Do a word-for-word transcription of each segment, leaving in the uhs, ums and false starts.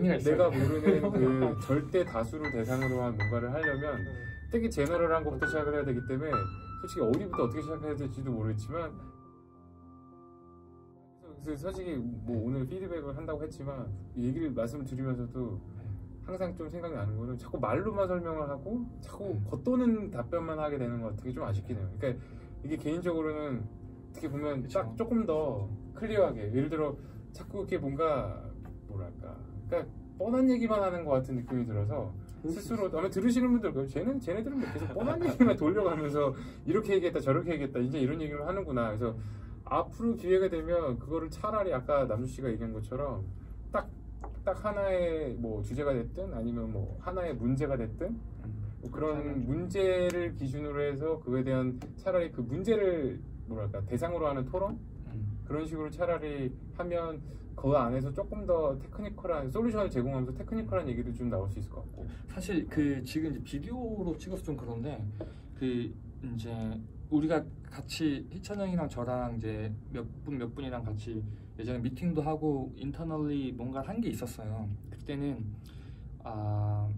내가 모르는 그 절대 다수를 대상으로 한 뭔가를 하려면 되게 제너럴한 것부터 시작을 해야 되기 때문에 솔직히 어디부터 어떻게 시작해야 될지도 모르겠지만, 그래서 솔직히 뭐 오늘 피드백을 한다고 했지만 얘기를 말씀을 드리면서도 항상 좀 생각이 나는 거는 자꾸 말로만 설명을 하고 자꾸 겉도는 답변만 하게 되는 것 같은 게 좀 아쉽긴 해요. 그러니까 이게 개인적으로는 어떻게 보면 딱 조금 더 클리어하게, 예를 들어 자꾸 이렇게 뭔가 뭐랄까 그러니까 뻔한 얘기만 하는 것 같은 느낌이 들어서 스스로 아마 들으시는 분들 쟤는 쟤네들은 계속 뻔한 얘기만 돌려가면서 이렇게 얘기했다 저렇게 얘기했다 이제 이런 얘기를 하는구나. 그래서 앞으로 기회가 되면 그거를 차라리 아까 남주 씨가 얘기한 것처럼 딱 딱 하나의 뭐 주제가 됐든 아니면 뭐 하나의 문제가 됐든 뭐 그런 문제를 기준으로 해서 그거에 대한 차라리 그 문제를 뭐랄까 대상으로 하는 토론, 그런 식으로 차라리 하면 그 안에서 조금 더 테크니컬한 솔루션을 제공하면서 테크니컬한 얘기도 좀 나올 수 있을 것 같고. 사실 그 지금 이제 비디오로 찍어서 좀 그런데 그 이제 우리가 같이 희찬 형이랑 저랑 이제 몇 분 몇 분이랑 같이 예전에 미팅도 하고 인터널리 뭔가를 한 게 있었어요. 그때는 아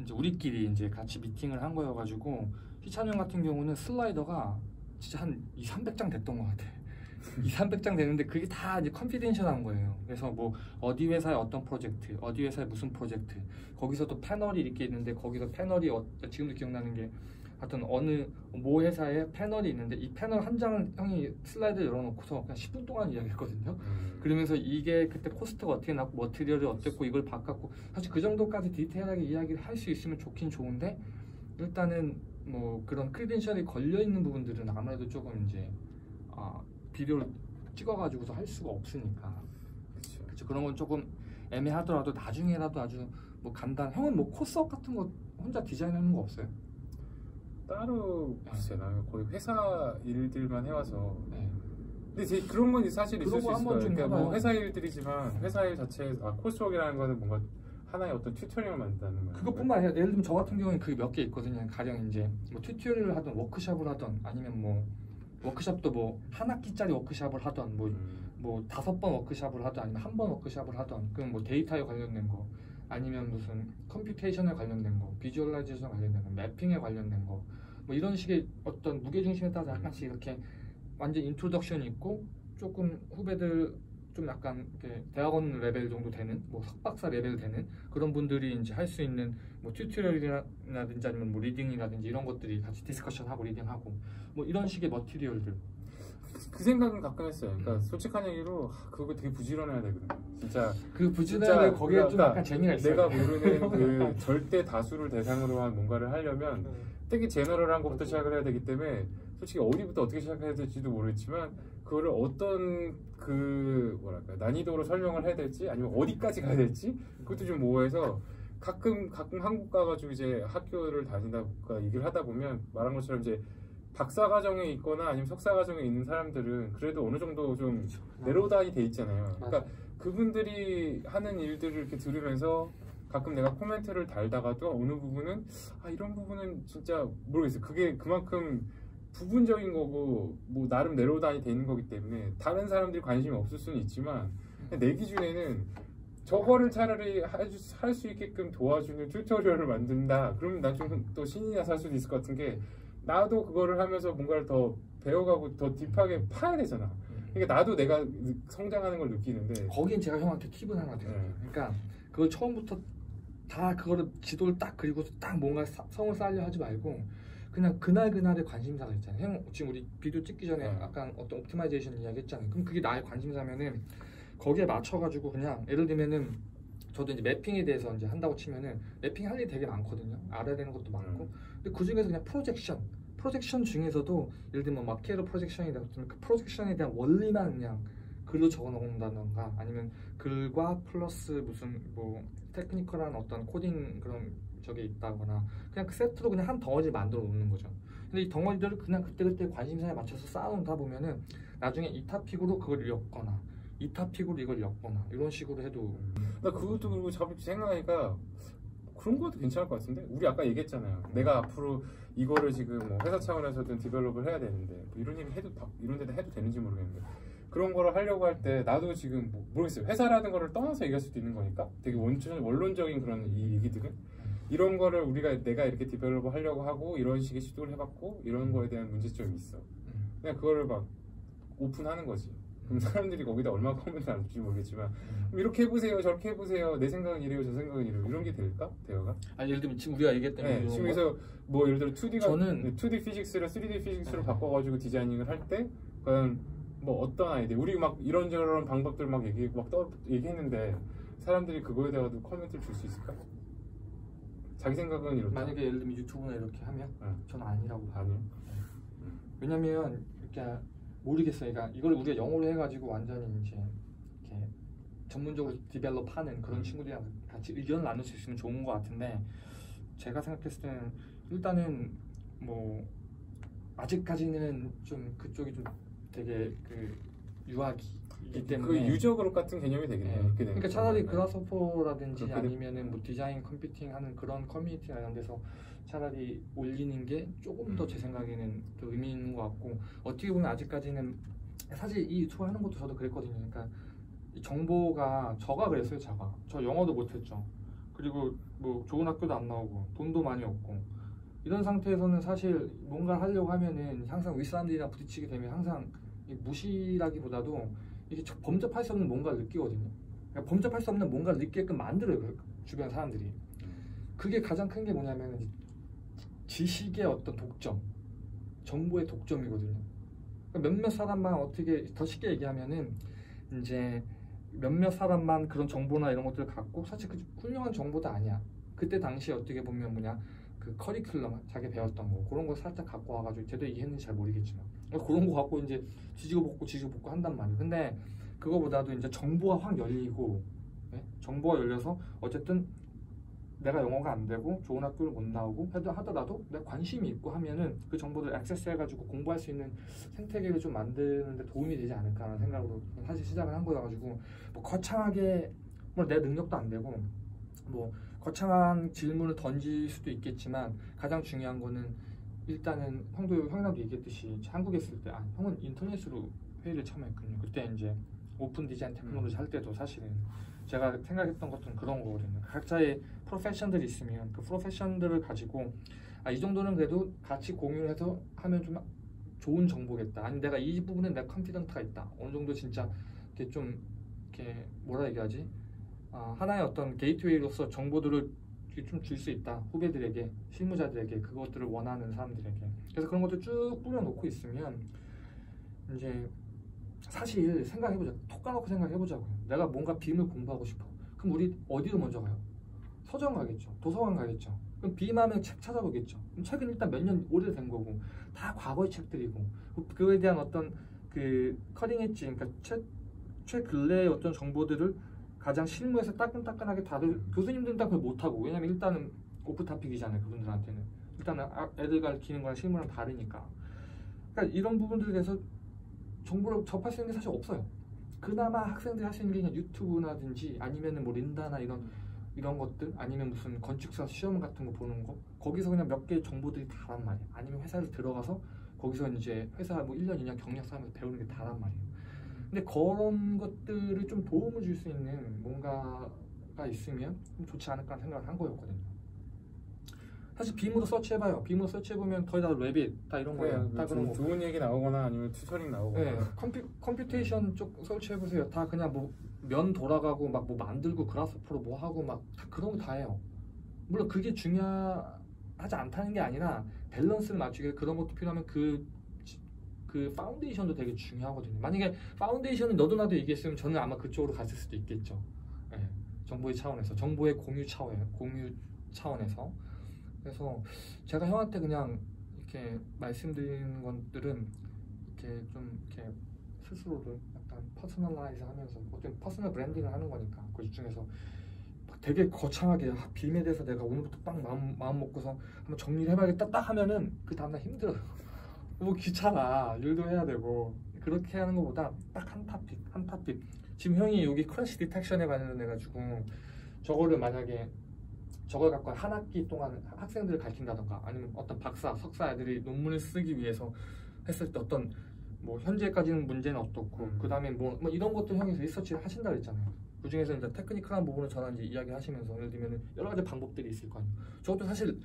이제 우리끼리 이제 같이 미팅을 한 거여가지고 희찬 형 같은 경우는 슬라이더가 진짜 한 이삼백 장 됐던 것 같아. 이삼백 장 되는데 그게 다 이제 컨피덴셜한 거예요. 그래서 뭐 어디 회사의 어떤 프로젝트, 어디 회사의 무슨 프로젝트, 거기서 또 패널이 이렇게 있는데 거기서 패널이 어, 지금도 기억나는 게 하여튼 어느 모 회사의 패널이 있는데 이 패널 한 장을 형이 슬라이드를 열어놓고서 그냥 십 분 동안 이야기했거든요. 그러면서 이게 그때 코스트가 어떻게 났고 머티리얼이 어땠고 이걸 바꿨고, 사실 그 정도까지 디테일하게 이야기를 할 수 있으면 좋긴 좋은데 일단은 뭐 그런 크리덴셜이 걸려있는 부분들은 아무래도 조금 이제 아 비디오를 찍어가지고서 할 수가 없으니까. 그렇죠. 그렇죠. 그런 건 조금 애매하더라도 나중에라도 아주 뭐 간단. 형은 뭐 코스업 같은 거 혼자 디자인하는 거 없어요? 따로 글쎄, 나는 거의 회사 일들만 해와서. 네. 근데 제 그런 건 사실 있을 수 있어요. 그러니까 뭐 회사 일들이지만 회사 일 자체에서 아, 코스업이라는 거는 뭔가 하나의 어떤 튜토리얼을 만든다는 거예요. 그것뿐만 아니라 예를 들면 저 같은 경우는 그게 몇 개 있거든요. 가령 이제 뭐 튜토리얼을 하든 워크숍을 하든 아니면 뭐 워크숍도 뭐 한 학기짜리 워크숍을 하던 뭐 뭐 다섯 번 워크숍을 하던 아니면 한 번 워크숍을 하던 그럼 뭐 데이터에 관련된 거 아니면 무슨 컴퓨테이션에 관련된 거, 비주얼라이제이션에 관련된 거, 매핑에 관련된 거 뭐 이런 식의 어떤 무게중심에 따라서 약간씩 이렇게 완전 인트로덕션이 있고 조금 후배들 좀 약간 이렇게 대학원 레벨 정도 되는 뭐 석박사 레벨 되는 그런 분들이 이제 할 수 있는 뭐 튜토리얼이라든지 아니면 뭐 리딩이라든지 이런 것들이 같이 디스커션하고 리딩하고 뭐 이런 식의 머티리얼들. 그 생각은 가끔 했어요. 그러니까 음. 솔직한 얘기로 그거 되게 부지런해야 되거든요. 진짜 그 부지런함에 거기에 좀 약간 재미가 있어요. 내가 모르는 그 절대 다수를 대상으로 한 뭔가를 하려면 되게 제너럴한 것부터 시작을 해야 되기 때문에 솔직히 어디부터 어떻게 시작해야 될지도 모르겠지만 그거를 어떤 그 뭐랄까 난이도로 설명을 해야 될지 아니면 어디까지 가야 될지 그것도 좀 모호해서 가끔 가끔 한국 가가지고 이제 학교를 다니다 보니까 얘기를 하다 보면 말한 것처럼 이제 박사 과정에 있거나 아니면 석사 과정에 있는 사람들은 그래도 어느 정도 좀 내로다이 돼 있잖아요. 그러니까 그분들이 하는 일들을 이렇게 들으면서 가끔 내가 코멘트를 달다가도 어느 부분은 아 이런 부분은 진짜 모르겠어요. 그게 그만큼 부분적인 거고 뭐 나름 내로다이 돼 있는 거기 때문에 다른 사람들이 관심이 없을 수는 있지만 내 기준에는 저거를 차라리 할 수 있게끔 도와주는 튜토리얼을 만든다. 그러면 난 좀 또 신이 나서 수도 있을 것 같은 게 나도 그거를 하면서 뭔가를 더 배워가고 더 딥하게 파야 되잖아. 그러니까 나도 내가 성장하는 걸 느끼는데 거긴 제가 형한테 팁을 하나 드려요. 네. 그러니까 그걸 처음부터 다 그거를 지도를 딱 그리고 딱 뭔가 성을 쌓으려 하지 말고 그냥 그날 그날의 관심사가 있잖아요. 형 지금 우리 비디오 찍기 전에 네. 약간 어떤 옵티마이제이션 이야기 했잖아요. 그럼 그게 나의 관심사면은 거기에 맞춰가지고 그냥 예를 들면은 저도 이제 매핑에 대해서 이제 한다고 치면은 매핑 할 일이 되게 많거든요. 알아야 되는 것도 많고. 근데 그 중에서 그냥 프로젝션, 프로젝션 중에서도 예를 들면 마케로 프로젝션이라고 하면 그 프로젝션에 대한 원리만 그냥 글로 적어놓는다던가 아니면 글과 플러스 무슨 뭐 테크니컬한 어떤 코딩 그런 저게 있다거나 그냥 그 세트로 그냥 한 덩어리를 만들어 놓는 거죠. 근데 이 덩어리들을 그냥 그때그때 관심사에 맞춰서 쌓아놓다 보면은 나중에 이 탑픽으로 그걸 엮거나 이 탑픽으로 이걸 엮거나 이런 식으로 해도 나 그것도 그리고 잡을 생각하니까 그런 것도 괜찮을 것 같은데 우리 아까 얘기했잖아요. 내가 앞으로 이거를 지금 뭐 회사 차원에서든 디벨롭을 해야 되는데 뭐 이런 얘기 해도 이런 데다 해도 되는지 모르겠는데 그런 거를 하려고 할 때 나도 지금 모르겠어요. 회사라는 거를 떠나서 얘기할 수도 있는 거니까 되게 원천, 원론적인 그런 이 얘기들은 이런 거를 우리가 내가 이렇게 디벨롭 하려고 하고 이런 식의 시도를 해봤고 이런 거에 대한 문제점이 있어. 그냥 그거를 막 오픈하는 거지. 그럼 사람들이 거기다 얼마나 커멘트 할지 모르겠지만 이렇게 해보세요, 저렇게 해보세요, 내 생각은 이래요, 저 생각은 이래요, 이런 게 될까? 대화가? 아니 예를 들면 지금 우리가 얘기했던 네, 거 지금 그래서 뭐 예를 들어 투디가 저는... 투디 피직스를 쓰리디 피직스로 네. 바꿔가지고 디자이닝을 할 때 그냥 뭐 어떤 아이디어 우리 막 이런저런 방법들 막 얘기하고 막 떠, 얘기했는데 사람들이 그거에 대해서도 커멘트를 줄 수 있을까? 자기 생각은 이렇다. 만약에 예를 들면 유튜브나 이렇게 하면 네. 전 아니라고 봐요. 아니요. 왜냐면 이렇게 모르겠어요. 그러니까 이걸 우리가 영어로 해가지고 완전히 이제 이렇게 전문적으로 디벨롭하는 그런 친구들이랑 같이 의견을 나눌 수 있으면 좋은 것 같은데 제가 생각했을 때는 일단은 뭐 아직까지는 좀 그쪽이 좀 되게 그 유학이기 때문에 그 유저 그룹 같은 개념이 되겠네요. 네. 그러니까 차라리 네. 그라스호퍼라든지 아니면은 뭐 디자인 컴퓨팅하는 그런 커뮤니티나 이런 데서 차라리 올리는 게 조금 더 제 생각에는 더 의미 있는 것 같고 어떻게 보면 아직까지는 사실 이 유튜브 하는 것도 저도 그랬거든요. 그러니까 정보가 저가 그랬어요. 제가 저 영어도 못했죠. 그리고 뭐 좋은 학교도 안 나오고 돈도 많이 없고 이런 상태에서는 사실 뭔가를 하려고 하면은 항상 윗사람들이랑 부딪히게 되면 항상 무시라기보다도 이게 범접할 수 없는 뭔가를 느끼거든요. 그러니까 범접할 수 없는 뭔가를 느끼게끔 만들어요. 그 주변 사람들이. 그게 가장 큰 게 뭐냐면 지식의 어떤 독점, 정보의 독점이거든요. 그러니까 몇몇 사람만 어떻게 더 쉽게 얘기하면은 이제 몇몇 사람만 그런 정보나 이런 것들을 갖고 사실 그 훌륭한 정보도 아니야. 그때 당시에 어떻게 보면 뭐냐 그 커리큘럼 자기 배웠던 거 그런 거 살짝 갖고 와가지고 제대로 이해했는지 잘 모르겠지만 그런 거 갖고 이제 뒤지고 볶고 뒤지고 볶고 한단 말이에요. 근데 그거보다도 이제 정보가 확 열리고 네? 정보가 열려서 어쨌든 내가 영어가 안 되고 좋은 학교를 못 나오고 해도 하더라도 내가 관심이 있고 하면은 그 정보들 액세스해가지고 공부할 수 있는 생태계를 좀 만드는 데 도움이 되지 않을까라는 생각으로 사실 시작을 한 거여가지고 뭐 거창하게 뭐 내 능력도 안 되고 뭐 거창한 질문을 던질 수도 있겠지만 가장 중요한 거는 일단은 형도 형이랑도 얘기했듯이 한국에 있을 때 아, 형은 인터넷으로 회의를 참여했거든요. 그때 이제 오픈 디자인 테크놀로지 할 때도 사실은 제가 생각했던 것들은 그런 거거든요. 각자의 프로페션들이 있으면 그 프로페션들을 가지고 아, 이 정도는 그래도 같이 공유를 해서 하면 좀 좋은 정보겠다. 아니 내가 이 부분에 내가 컨피던트가 있다. 어느 정도 진짜 이렇게 좀 이렇게 뭐라 얘기하지? 아, 하나의 어떤 게이트웨이로서 정보들을 좀 줄 수 있다. 후배들에게, 실무자들에게, 그것들을 원하는 사람들에게. 그래서 그런 것도 쭉 뿌려놓고 있으면 이제 사실 생각해보자. 톡 까놓고 생각해보자고요. 내가 뭔가 빔을 공부하고 싶어. 그럼 우리 어디로 먼저 가요? 서점 가겠죠. 도서관 가겠죠. 그럼 빔하면 책 찾아보겠죠. 그럼 책은 일단 몇 년 오래된 거고 다 과거의 책들이고 그거에 대한 어떤 그 커링엣지, 그러니까 최, 최근래의 어떤 정보들을 가장 실무에서 따끈따끈하게 다들 교수님들은 딱 그걸 못하고 왜냐면 일단은 오프타픽이잖아요. 그분들한테는 일단은 애들 가르치는 거랑 실무랑 다르니까 그러니까 이런 부분들에 대해서 정보를 접할 수 있는 게 사실 없어요. 그나마 학생들이 할 수 있는 게 그냥 유튜브라든지 아니면 뭐 린다나 이런 이런 것들 아니면 무슨 건축사 시험 같은 거 보는 거 거기서 그냥 몇 개의 정보들이 다란 말이에요. 아니면 회사를 들어가서 거기서 이제 회사 뭐 일 년, 이 년 경력 쌓으면서 배우는 게 다란 말이에요. 근데 그런 것들을 좀 도움을 줄 수 있는 뭔가가 있으면 좋지 않을까 생각을 한 거였거든요. 사실 빔으로 서치해봐요. 빔으로 서치해보면 거의 다 레빗 다 이런 거예요. 네, 다 그런 거. 좋은 얘기 나오거나 아니면 튜터링 나오거나. 네, 컴퓨, 컴퓨테이션 쪽 서치해보세요. 다 그냥 뭐 면 돌아가고 막 뭐 만들고 그라스호퍼로 뭐 하고 막 다 그런 거 다 해요. 물론 그게 중요하지 않다는 게 아니라 밸런스를 맞추기 위해서 그런 것도 필요하면 그 그 파운데이션도 되게 중요하거든요. 만약에 파운데이션은 너도 나도 얘기했으면 저는 아마 그쪽으로 갔을 수도 있겠죠. 네. 정보의 차원에서, 정보의 공유 차원, 공유 차원에서. 그래서 제가 형한테 그냥 이렇게 말씀드리는 것들은 이렇게 좀 이렇게 스스로를 약간 퍼스널라이즈하면서 어떤 퍼스널 브랜딩을 하는 거니까 그 중에서 되게 거창하게 빔에 대해서 내가 오늘부터 딱 마음, 마음 먹고서 한번 정리를 해봐야겠다 딱 하면은 그 다음날 힘들어요. 뭐 귀찮아. 일도 해야 되고 그렇게 하는 것보다 딱 한 탑픽 한 탑픽 지금 형이 여기 크러쉬 디텍션에 관련해가지고 저거를 만약에 저걸 갖고 한 학기 동안 학생들을 가르친다던가 아니면 어떤 박사, 석사 애들이 논문을 쓰기 위해서 했을 때 어떤 뭐 현재까지는 문제는 어떻고 음. 그 다음에 뭐, 뭐 이런 것들 형이 리서치를 하신다 그랬잖아요. 그 중에서 이제 테크니컬한 부분을 저랑 이제 이야기하시면서 예를 들면 여러 가지 방법들이 있을 거 아니에요. 저것도 사실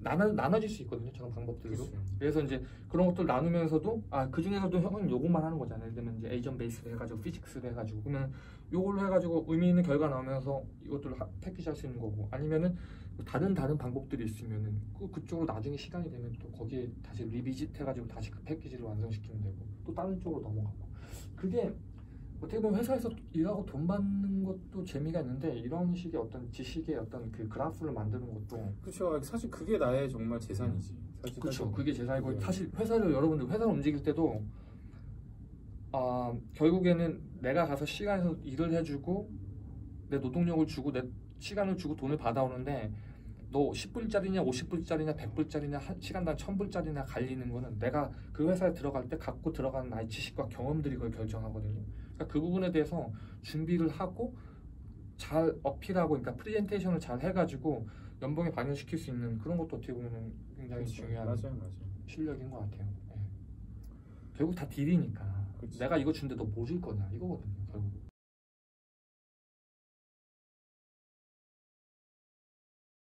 나눠, 나눠질 수 있거든요. 저런 방법들도. 그치. 그래서 이제 그런 것들 나누면서도 아 그 중에서도 형은 요것만 하는 거잖아요. 예를 들면 이제 에이전 베이스를 해가지고 피직스를 해가지고 그러면 요걸로 해가지고 의미 있는 결과 나오면서 이것들을 패키지할 수 있는 거고 아니면은 다른 다른 방법들이 있으면은 그 그쪽으로 나중에 시간이 되면 또 거기에 다시 리비짓 해가지고 다시 그 패키지를 완성시키면 되고 또 다른 쪽으로 넘어가고 그게 어떻게 보면 회사에서 일하고 돈 받는 것도 재미가 있는데 이런 식의 어떤 지식의 어떤 그 그래프를 만드는 것도 그렇죠. 사실 그게 나의 정말 재산이지. 사실 그렇죠. 그게 재산이고 네. 사실 회사를 여러분들 회사를 움직일 때도 아 결국에는 내가 가서 시간에서 일을 해주고 내 노동력을 주고 내 시간을 주고 돈을 받아오는데 너 십 불짜리냐 오십 불짜리냐 백 불짜리냐 한 시간당 천 불짜리냐 갈리는 거는 내가 그 회사에 들어갈 때 갖고 들어가는 나의 지식과 경험들이 그걸 결정하거든요. 그러니까 그 부분에 대해서 준비를 하고 잘 어필하고 그러니까 프레젠테이션을 잘 해가지고 연봉에 반영시킬 수 있는 그런 것도 어떻게 보면 굉장히 그렇죠. 중요한 맞아요, 맞아요. 실력인 것 같아요. 네. 결국 다 딜이니까 그치. 내가 이거 준데 너 뭐 줄 거냐 이거거든요. 결국.